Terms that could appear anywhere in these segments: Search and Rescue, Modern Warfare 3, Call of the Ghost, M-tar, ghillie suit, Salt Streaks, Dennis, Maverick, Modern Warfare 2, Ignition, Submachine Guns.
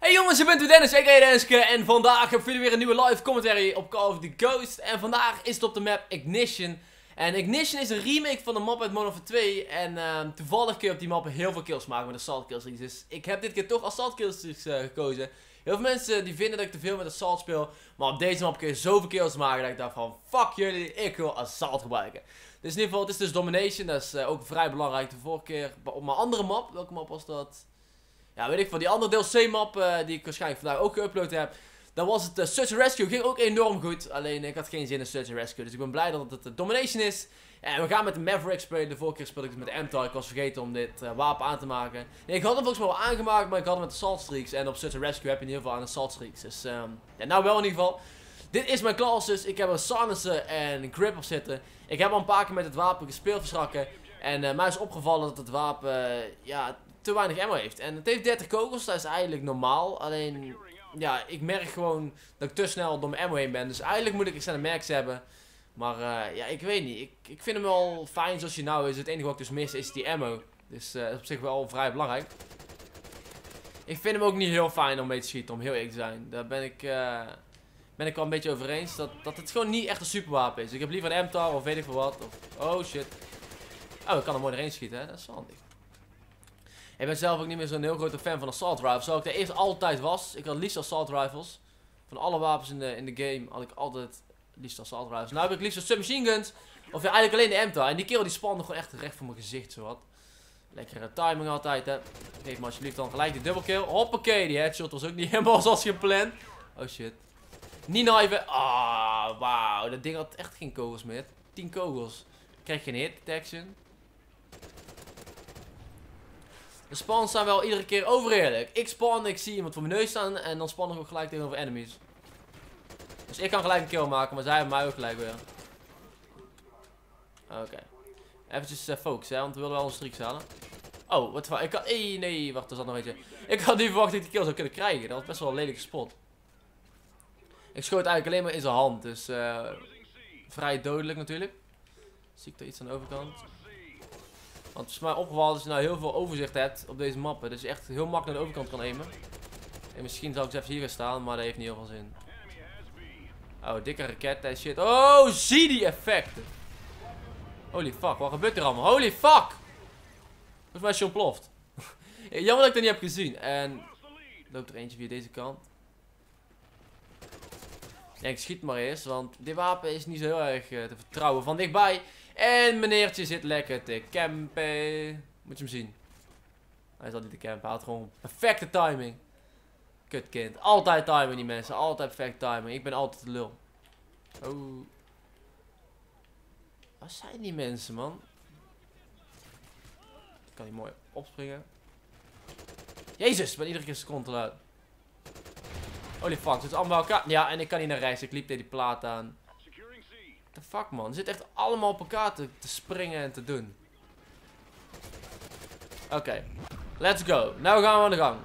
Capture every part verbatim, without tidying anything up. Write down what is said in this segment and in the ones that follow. Hey jongens, ik ben Dennis, ik ben Denniske en vandaag hebben jullie weer een nieuwe live commentary op Call of the Ghost. En vandaag is het op de map Ignition. En Ignition is een remake van de map uit Modern Warfare twee. En uh, toevallig kun je op die map heel veel kills maken met de Salt Streaks. Dus ik heb dit keer toch als Salt Streaks uh, gekozen. Heel veel mensen die vinden dat ik te veel met assault speel. Maar op deze map kun je zoveel kills maken dat ik dacht van fuck jullie, ik wil assault gebruiken. Dus in ieder geval, het is dus domination. Dat is uh, ook vrij belangrijk de vorige keer. Op mijn andere map, welke map was dat? Ja, weet ik van die andere D L C map uh, die ik waarschijnlijk vandaag ook geüpload heb. Dan was het uh, Search and Rescue, ging ook enorm goed. Alleen ik had geen zin in Search and Rescue. Dus ik ben blij dat het uh, domination is. En we gaan met de Maverick spelen. De vorige keer speelde ik met de M tar. Ik was vergeten om dit uh, wapen aan te maken. Nee, ik had hem volgens mij wel aangemaakt, maar ik had hem met de Salt Streaks. En op Search and Rescue heb je in ieder geval aan de Salt Streaks. Dus um, ja, nou wel in ieder geval. Dit is mijn class dus. Ik heb er silencer en grip op zitten. Ik heb al een paar keer met het wapen gespeeld verschakken. En uh, mij is opgevallen dat het wapen uh, ja, te weinig ammo heeft. En het heeft dertig kogels, dat is eigenlijk normaal. Alleen, ja, ik merk gewoon dat ik te snel door mijn ammo heen ben. Dus eigenlijk moet ik extra max hebben. Maar uh, ja, ik weet niet. Ik, ik vind hem wel fijn zoals hij nou is. Het enige wat ik dus mis is die ammo. Dus uh, dat is op zich wel vrij belangrijk. Ik vind hem ook niet heel fijn om mee te schieten, om heel eerlijk te zijn. Daar ben ik... Uh, ben ik wel een beetje over eens dat, dat het gewoon niet echt een superwapen is. Ik heb liever een M tar of weet ik veel wat. Of, oh shit. Oh, ik kan er mooi doorheen schieten, hè? Dat is handig. Ik ben zelf ook niet meer zo'n heel grote fan van assault rifles. Zoals ik de eerst altijd was. Ik had liefst assault rifles. Van alle wapens in de, in de game had ik altijd liefst assault rifles. Nou heb ik liefst submachine guns. Of ja, eigenlijk alleen de M tar. En die kerel die spande gewoon echt recht voor mijn gezicht, zowat. Lekkere timing altijd, hè. Geef me alsjeblieft dan gelijk die dubbelkill. Hoppakee, die headshot was ook niet helemaal zoals gepland. Oh shit. Niet knijven. Ah, oh, wauw. Dat ding had echt geen kogels meer. tien kogels. Krijg geen hit detection. De spawns zijn wel iedere keer overheerlijk. Ik spawn, ik zie iemand voor mijn neus staan en dan spawn ik ook gelijk tegenover enemies. Dus ik kan gelijk een kill maken, maar zij hebben mij ook gelijk weer. Oké. Okay. Eventjes uh, focus, hè, want we willen wel onze streaks halen. Oh, wat van. Ik had. Hey, nee, wacht, er zat nog eentje. Ik had niet verwacht dat ik die kill zou kunnen krijgen. Dat was best wel een lelijke spot. Ik schoot eigenlijk alleen maar in zijn hand, dus uh, vrij dodelijk natuurlijk. Zie ik er iets aan de overkant. Want het is mij opgevallen dat je nou heel veel overzicht hebt op deze mappen. Dus je echt heel makkelijk naar de overkant kan aimen. En misschien zou ik zelfs hier gaan staan, maar dat heeft niet heel veel zin. Oh, dikke raket en shit. Oh, zie die effecten. Holy fuck, wat gebeurt er allemaal? Holy fuck! Volgens mij is je ontploft. Jammer dat ik dat niet heb gezien. En loopt er eentje via deze kant. Denk, schiet maar eens, want dit wapen is niet zo heel erg uh, te vertrouwen van dichtbij. En meneertje zit lekker te campen. Moet je hem zien. Hij zat niet te campen, hij had gewoon perfecte timing. Kut kind, altijd timing die mensen, altijd perfecte timing. Ik ben altijd de lul. Oh. Waar zijn die mensen, man? Ik kan hier mooi opspringen. Jezus, ik ben iedere keer een seconde te luid. Holy fuck, het is allemaal bij elkaar. Ja, en ik kan niet naar rechts. Ik liep tegen die plaat aan. What the fuck, man. Ze zitten echt allemaal op elkaar te, te springen en te doen. Oké. Okay. Let's go. Nou gaan we aan de gang.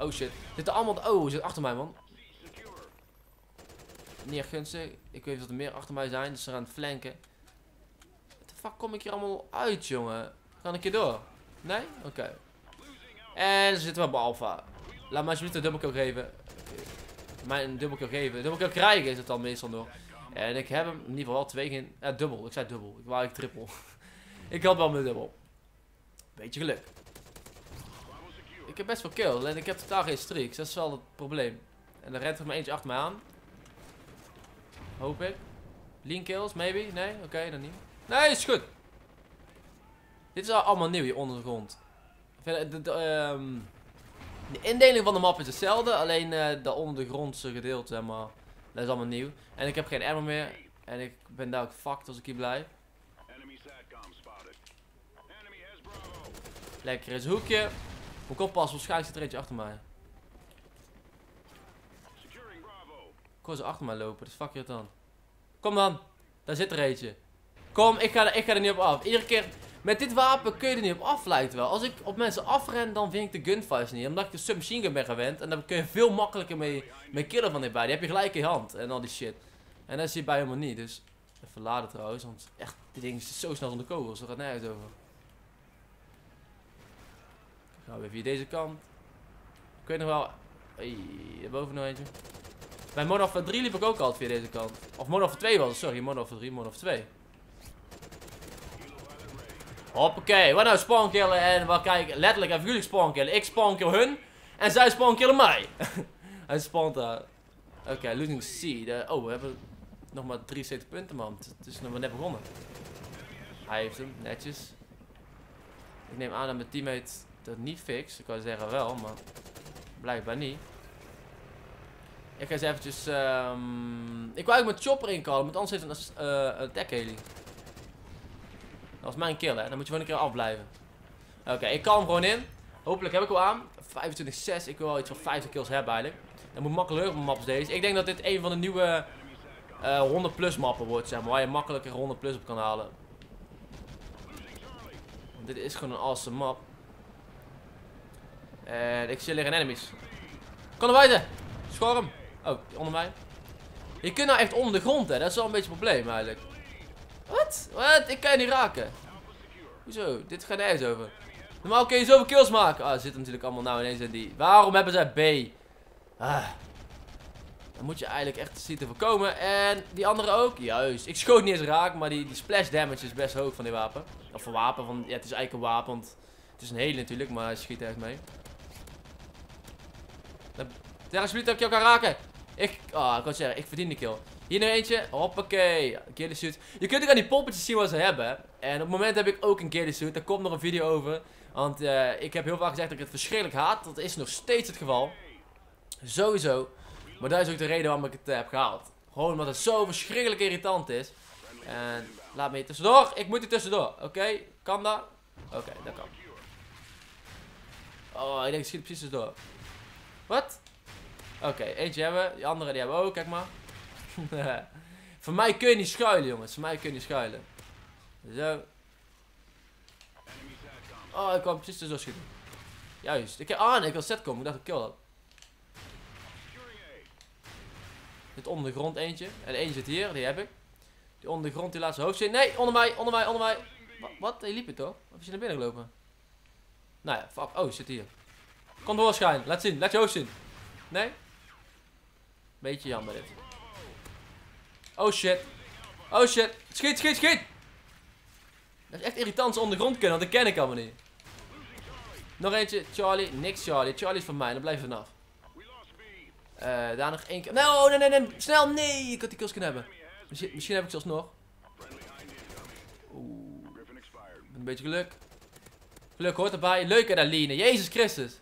Oh shit. Zitten allemaal... Oh, zit achter mij, man. Niet gunstig. Ik weet niet of er meer achter mij zijn. Dus ze gaan flanken. What the fuck kom ik hier allemaal uit, jongen? Kan ik hier door? Nee? Oké. Okay. En ze zitten op alpha. Laat me alsjeblieft een dubbelkill geven. Mijn dubbelkill geven. Dubbelkill krijgen is het dan meestal nog. En ik heb hem in ieder geval wel twee geen... Eh, dubbel. Ik zei dubbel. Ik wou eigenlijk trippel. Ik had wel mijn dubbel. Beetje geluk. Ik heb best veel kill. En ik heb totaal geen streaks. Dat is wel het probleem. En dan rent er maar eentje achter mij aan. Hoop ik. Lean kills, maybe? Nee? Oké, okay, dan niet. Nee, is goed. Dit is allemaal nieuw hier onder de grond. De, de, de, um, de indeling van de map is hetzelfde. Alleen uh, de ondergrondse gedeelte, zeg maar... Dat is allemaal nieuw. En ik heb geen ammo meer. En ik ben daar ook fucked als ik hier blijf. Lekker is een hoekje. Moet ik oppassen, waarschijnlijk zit er eentje achter mij. Ik hoor ze achter mij lopen, dus fuck je het dan. Kom dan, daar zit er eentje. Kom, ik ga, er, ik ga er niet op af. Iedere keer, met dit wapen kun je er niet op af, lijkt wel. Als ik op mensen afren, dan vind ik de gunfights niet. Omdat ik de submachine gun ben gewend. En dan kun je veel makkelijker mee, mee killen van dichtbij. Die heb je gelijk in je hand. En al die shit. En dat zit bij helemaal niet. Dus even laden trouwens. Want echt, dit ding is zo snel zonder kogels. Daar gaat nergens over. Dan gaan we weer via deze kant. Ik weet nog wel. Oei, daarboven nog eentje. Bij Modern Warfare drie liep ik ook altijd via deze kant. Of Modern Warfare twee was het, sorry. Modern Warfare drie, Modern Warfare twee. Hoppakee, wat nou spawnkillen en wat kijken. Letterlijk even jullie spawnkillen. Ik spawnkill hun en zij spawnkillen mij. Hij spawnt daar. Oké, okay, looting C. De, oh, we hebben nog maar drieënzeventig punten, man. Het is nog maar net begonnen. Hij heeft hem, netjes. Ik neem aan dat mijn teammate dat niet fixt. Ik kan zeggen wel, maar blijkbaar niet. Ik ga eens eventjes... Um, ik wil eigenlijk mijn chopper inkallen, want anders heeft het een, uh, een tech healing. Dat was mijn kill, hè. Dan moet je gewoon een keer afblijven. Oké, okay, ik kalm gewoon in. Hopelijk heb ik wel aan. vijfentwintig zes. Ik wil wel iets van vijftig kills hebben eigenlijk. Dat moet makkelijker op maps deze. Ik denk dat dit een van de nieuwe uh, honderd plus mappen wordt, zeg maar. Waar je makkelijker honderd plus op kan halen. Want dit is gewoon een awesome map. En ik zit liggen in enemies. Kom naar buiten! Schorm! Oh, onder mij. Je kunt nou echt onder de grond, hè. Dat is wel een beetje een probleem eigenlijk. Wat? Wat? Ik kan je niet raken. Hoezo? Dit gaat nergens over. Normaal kun je zoveel kills maken. Ah, zit natuurlijk allemaal nou ineens in die. Waarom hebben zij B? Ah. Dan moet je eigenlijk echt zien te voorkomen. En die andere ook. Juist. Ik schoot niet eens raak, maar die, die splash damage is best hoog van die wapen. Of van wapen. Van, ja, het is eigenlijk een wapen. Want het is een hele natuurlijk, maar hij schiet echt mee. Daar is niet dat ik jou kan raken. Ik, ah, ik kan zeggen, ik verdien de kill. Hier nog eentje. Hoppakee. Ghillie suit. Je kunt ook aan die poppetjes zien wat ze hebben. En op het moment heb ik ook een ghillie suit. Daar komt nog een video over. Want uh, ik heb heel vaak gezegd dat ik het verschrikkelijk haat. Dat is nog steeds het geval. Sowieso. Maar dat is ook de reden waarom ik het uh, heb gehaald. Gewoon omdat het zo verschrikkelijk irritant is. En laat me hier tussendoor. Ik moet hier tussendoor. Oké, okay, kan dat? Oké, okay, dat kan. Oh, ik denk ik schiet precies tussendoor. Wat? Oké, okay, eentje hebben we. Die andere die hebben we ook, kijk maar. Voor mij kun je niet schuilen, jongens. Voor mij kun je niet schuilen. Zo. Oh, ik kwam precies tussendoor schieten. Juist. Ik, ah nee, ik wil set komen. Ik dacht ik kill dat. Dit onder de grond eentje. En eentje zit hier, die heb ik. Die onder de grond, die laatste hoofd zit. Nee, onder mij, onder mij, onder mij. Wat? Wat? Hij liep het toch? Of is hij naar binnen gelopen? Nou ja, fuck. Oh, zit hier. Kom door, schijn. Laat zien, laat je hoofd zien. Nee? Beetje jammer dit. Oh shit. Oh shit. Schiet, schiet, schiet. Dat is echt irritant ze onder de grond kunnen, want dat ken ik allemaal niet. Nog eentje. Charlie. Niks Charlie. Charlie is van mij, dan blijf je vanaf. Uh, daar nog één keer. No, nee, nee, nee. Snel, nee. Ik had die kills kunnen hebben. Misschien, misschien heb ik zelfs nog. Oeh. Met een beetje geluk. Geluk hoort erbij. Leuk hè, Aline. Jezus Christus.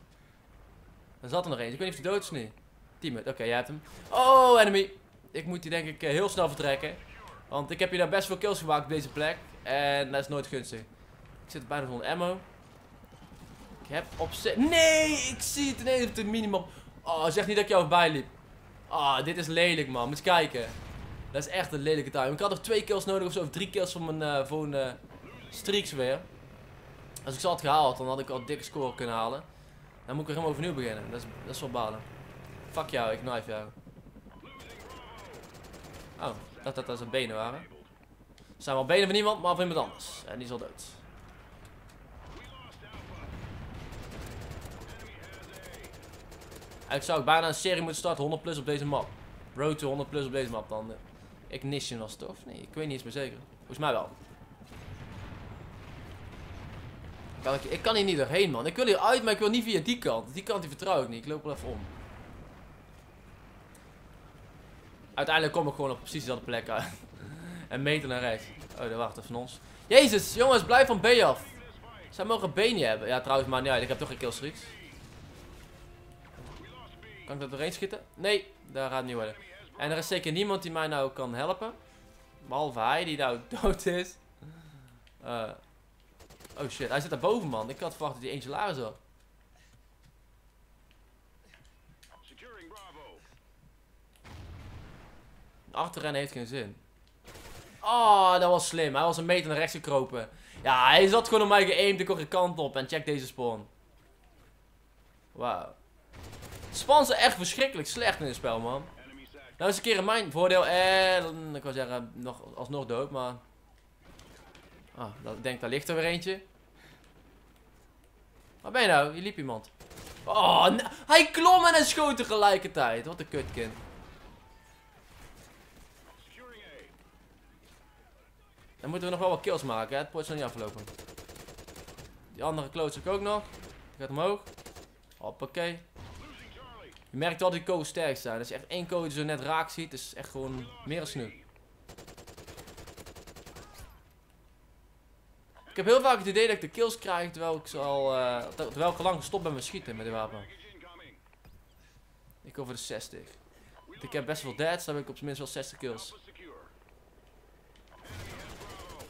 Er zat er nog eentje. Ik weet niet of hij dood is nu. Teammate. Oké, okay, jij hebt hem. Oh, enemy. Ik moet die denk ik heel snel vertrekken. Want ik heb hier daar best veel kills gemaakt op deze plek. En dat is nooit gunstig. Ik zit bijna zonder ammo. Ik heb op zet. Nee, ik zie het ineens op de minimap. Oh, zeg niet dat ik jou voorbij liep. Oh, dit is lelijk, man. Moet je kijken. Dat is echt een lelijke time. Ik had nog twee kills nodig of zo. Of drie kills voor mijn uh, voor een, uh, streaks weer. Als ik ze had gehaald, dan had ik al een dikke score kunnen halen. Dan moet ik weer helemaal overnieuw beginnen. Dat is, dat is wel balen. Fuck jou, ik knife jou. Oh, ik dacht dat dat zijn benen waren. Het zijn wel benen van iemand, maar van iemand anders. En die is al dood. Ik zou ook bijna een serie moeten starten, honderd plus op deze map. Road to honderd plus op deze map dan. Ignition was het of? Nee, ik weet niet eens meer zeker. Volgens mij wel. Kan ik, ik kan hier niet doorheen, man. Ik wil hier uit, maar ik wil niet via die kant. Die kant die vertrouw ik niet. Ik loop wel even om. Uiteindelijk kom ik gewoon op precies dezelfde plek uit. Een meter naar rechts. Oh, daar wacht even van ons. Jezus, jongens, blijf van B af. Zij mogen B niet hebben. Ja, trouwens, maar niet uit. Ik heb toch geen killstreaks. Kan ik dat doorheen schieten? Nee, daar gaat het niet worden. En er is zeker niemand die mij nou kan helpen. Behalve hij, die nou dood is. Uh. Oh shit, hij zit daar boven, man. Ik had verwacht dat hij eentje lager zat. Achterrennen heeft geen zin. Oh, dat was slim. Hij was een meter naar rechts gekropen. Ja, hij zat gewoon op mij geaimed. Ik kon geen kant op. En check deze spawn. Wauw. Spawns zijn echt verschrikkelijk slecht in dit spel, man. Nou is een keer in mijn voordeel. En ik wil zeggen, nog, alsnog dood, maar... Ah, ik denk, daar ligt er weer eentje. Waar ben je nou? Hier liep iemand. Oh, hij klom en hij schoot tegelijkertijd. Wat een kutkind. Dan moeten we nog wel wat kills maken, hè? Het poort is nog niet afgelopen. Die andere klootzak ook nog. Die gaat omhoog. Hoppakee. Je merkt wel dat die codes sterk zijn. Dat is echt één code die zo net raak ziet. Dat is echt gewoon meer dan snoep. Ik heb heel vaak het idee dat ik de kills krijg terwijl ik, al, uh, terwijl ik al lang gestopt ben met schieten met de wapen. Ik over de zestig. Want ik heb best wel deads, dan heb ik op zijn minst wel zestig kills.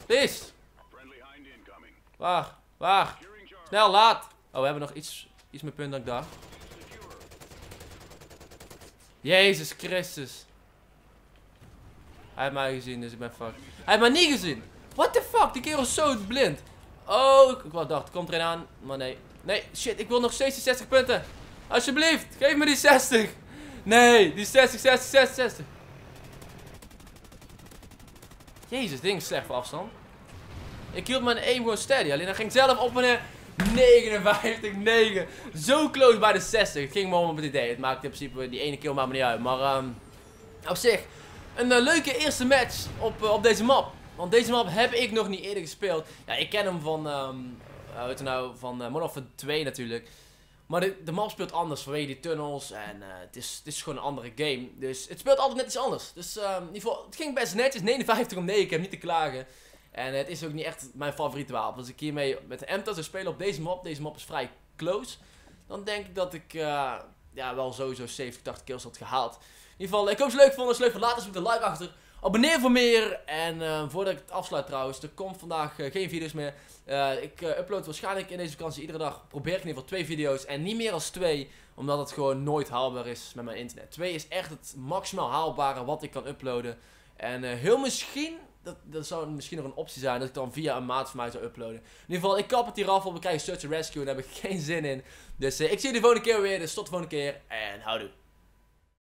Please! Waar? Waar? Snel, laat! Oh, we hebben nog iets, iets meer punten dan ik dacht. Jezus Christus. Hij heeft mij gezien, dus ik ben fucked. Hij heeft mij niet gezien! What the fuck? Die kerel is zo blind. Oh, ik dacht, komt er een aan. Maar nee. Nee, shit, ik wil nog steeds die zestig punten. Alsjeblieft, geef me die zestig. Nee, die zestig, zestig, zestig, zestig. Jezus, ding is slecht voor afstand. Ik hield mijn aim gewoon steady. Alleen dan ging ik zelf op wanneer negenenvijftig, negen. Zo close bij de zestig. Het ging me om op het idee. Het maakte in principe die ene keer maar niet uit. Maar um, op zich, een uh, leuke eerste match op, uh, op deze map. Want deze map heb ik nog niet eerder gespeeld. Ja, ik ken hem van, um, hoe heet het nou, van uh, Modern Warfare twee natuurlijk. Maar de, de map speelt anders vanwege die tunnels en uh, het, is, het is gewoon een andere game. Dus het speelt altijd net iets anders. Dus um, het ging best netjes, negenenvijftig om negen, ik heb niet te klagen. En het is ook niet echt mijn favoriete wapen. Als ik hiermee met de M-tar zou spelen op deze map, deze map is vrij close. Dan denk ik dat ik uh, ja, wel sowieso zeventig, tachtig kills had gehaald. In ieder geval, ik hoop dat je het leuk vond. Als je het leuk vond, laat eens met een like achter. Abonneer voor meer en uh, voordat ik het afsluit trouwens, er komt vandaag uh, geen video's meer. Uh, ik uh, upload waarschijnlijk in deze vakantie iedere dag, probeer ik in ieder geval twee video's en niet meer dan twee. Omdat het gewoon nooit haalbaar is met mijn internet. Twee is echt het maximaal haalbare wat ik kan uploaden. En uh, heel misschien, dat, dat zou misschien nog een optie zijn, dat ik dan via een maat van mij zou uploaden. In ieder geval, ik kap het hier af, want we krijgen Search and Rescue en daar heb ik geen zin in. Dus uh, ik zie jullie de volgende keer weer, dus tot de volgende keer en houdoe.